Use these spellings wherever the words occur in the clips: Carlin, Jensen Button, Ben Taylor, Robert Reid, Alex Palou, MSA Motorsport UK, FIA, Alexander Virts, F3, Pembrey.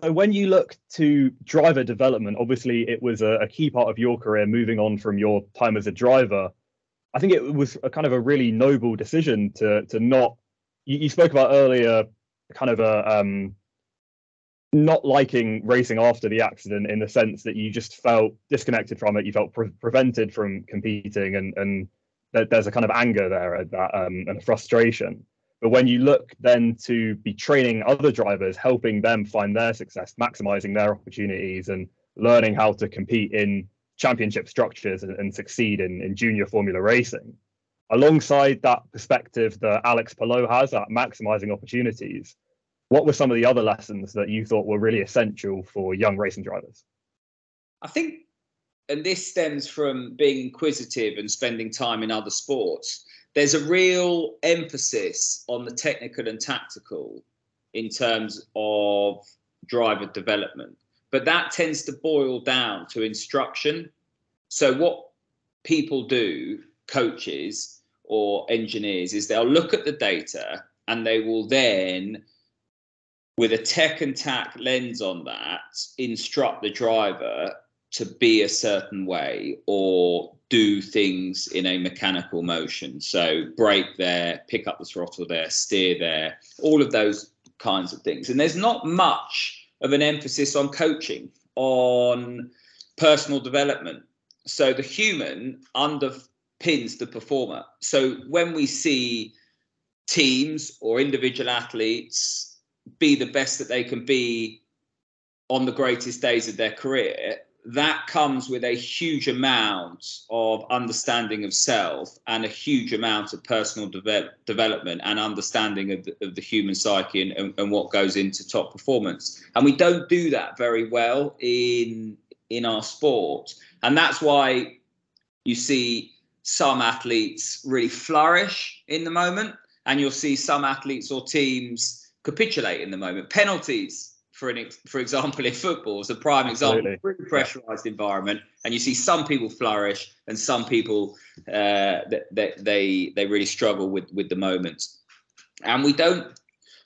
So when you look to driver development, obviously it was a key part of your career moving on from your time as a driver. I think it was a kind of a really noble decision to not, you spoke about earlier, kind of a not liking racing after the accident, in the sense that you just felt disconnected from it, you felt prevented from competing, and that there's a kind of anger there at that, and a frustration. But when you look then to be training other drivers, helping them find their success, maximizing their opportunities and learning how to compete in championship structures and succeed in junior formula racing, alongside that perspective that Alex Palou has at maximizing opportunities, what were some of the other lessons that you thought were really essential for young racing drivers? I think, and this stems from being inquisitive and spending time in other sports, there's a real emphasis on the technical and tactical in terms of driver development, but that tends to boil down to instruction. So what people do, coaches or engineers, is they'll look at the data and they will then, with a tech and tact lens on that, instruct the driver to be a certain way or do things in a mechanical motion. So brake there, pick up the throttle there, steer there, all of those kinds of things. And there's not much of an emphasis on coaching, on personal development. So the human underpins the performer. So when we see teams or individual athletes be the best that they can be on the greatest days of their career, that comes with a huge amount of understanding of self and a huge amount of personal development and understanding of the human psyche and what goes into top performance. And we don't do that very well in our sport. And that's why you see some athletes really flourish in the moment, and you'll see some athletes or teams capitulate in the moment. Penalties, for example, in football, is a prime example. Really pressurized environment, and you see some people flourish and some people they really struggle with the moments. And we don't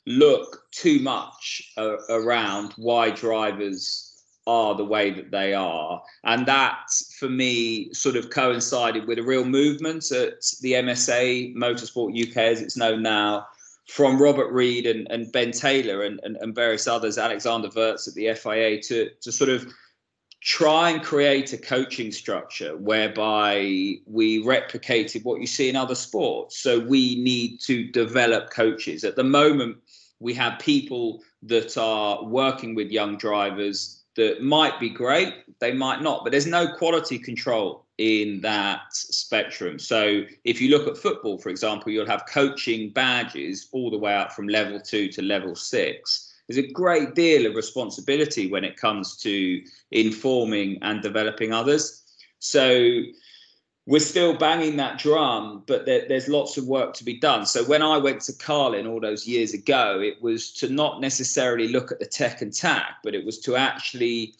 look too much around why drivers are the way that they are, and that for me sort of coincided with a real movement at the MSA Motorsport UK, as it's known now, from Robert Reid and Ben Taylor and various others, Alexander Virts at the FIA, to sort of try and create a coaching structure whereby we replicated what you see in other sports. So we need to develop coaches. At the moment, we have people that are working with young drivers that might be great, they might not, but there's no quality control in that spectrum. So if you look at football, for example, you'll have coaching badges all the way up from level 2 to level 6. There's a great deal of responsibility when it comes to informing and developing others. So we're still banging that drum, but there's lots of work to be done. So when I went to Carlin all those years ago, it was to not necessarily look at the tech and tack, but it was to actually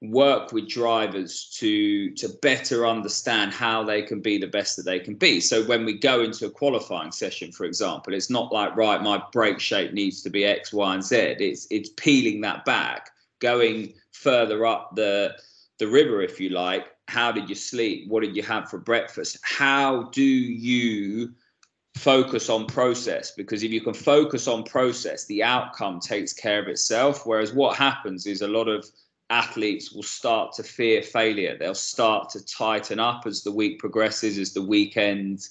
work with drivers to better understand how they can be the best that they can be. So when we go into a qualifying session, for example, it's not like, right, my brake shape needs to be X, Y, and Z. It's peeling that back, going further up the river, if you like. How did you sleep? What did you have for breakfast? How do you focus on process? Because if you can focus on process, the outcome takes care of itself. Whereas what happens is a lot of athletes will start to fear failure. They'll start to tighten up as the week progresses, as the weekend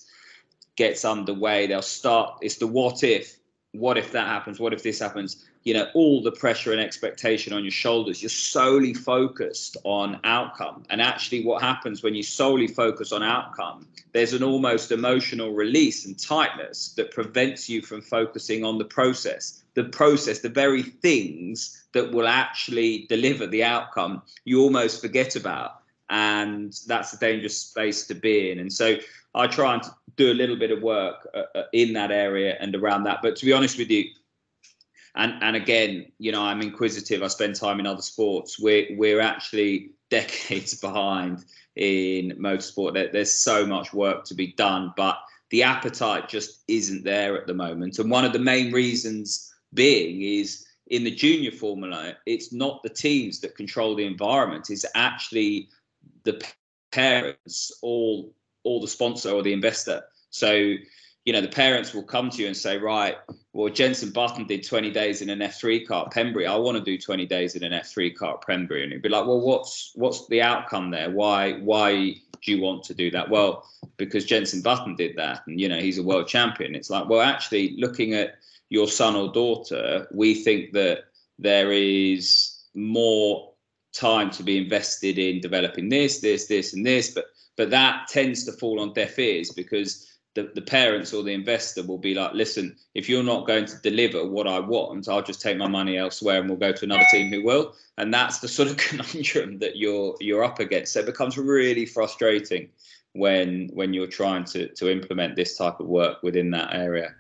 gets underway. They'll start, it's the what if that happens, what if this happens, you know, all the pressure and expectation on your shoulders. You're solely focused on outcome. And actually what happens when you solely focus on outcome, there's an almost emotional release and tightness that prevents you from focusing on the process. The process, the very things that will actually deliver the outcome, you almost forget about. And that's a dangerous space to be in. And so I try and do a little bit of work in that area and around that. But to be honest with you, and again, you know, I'm inquisitive. I spend time in other sports. We're actually decades behind in motorsport. There's so much work to be done, but the appetite just isn't there at the moment. And one of the main reasons being is in the junior formula, it's not the teams that control the environment. It's actually the parents or the sponsor or the investor. So, you know, the parents will come to you and say, right, well, Jensen Button did 20 days in an F3 car at Pembrey. I want to do 20 days in an F3 car at Pembrey. And it'd be like, well, what's the outcome there? Why do you want to do that? Well, because Jensen Button did that, and, you know, he's a world champion. It's like, well, actually, looking at your son or daughter, we think that there is more time to be invested in developing this, and this. But that tends to fall on deaf ears, because the parents or the investor will be like, listen, if you're not going to deliver what I want, I'll just take my money elsewhere and we'll go to another team who will. And that's the sort of conundrum that you're up against. So it becomes really frustrating when you're trying to implement this type of work within that area.